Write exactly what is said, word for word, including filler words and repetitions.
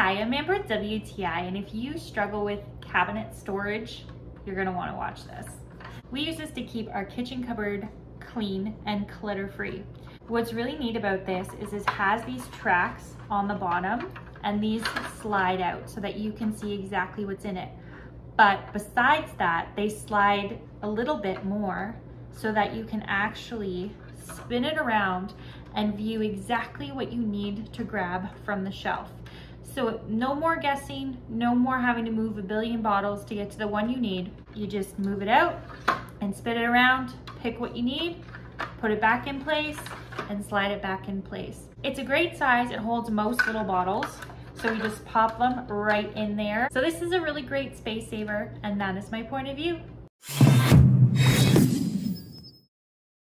Hi, I'm Amber at W T I, and if you struggle with cabinet storage, you're going to want to watch this. We use this to keep our kitchen cupboard clean and clutter-free. What's really neat about this is it has these tracks on the bottom, and these slide out so that you can see exactly what's in it. But besides that, they slide a little bit more so that you can actually spin it around and view exactly what you need to grab from the shelf. So no more guessing, no more having to move a billion bottles to get to the one you need. You just move it out and spin it around, pick what you need, put it back in place, and slide it back in place. It's a great size. It holds most little bottles, so we just pop them right in there. So this is a really great space saver, and that is my point of view.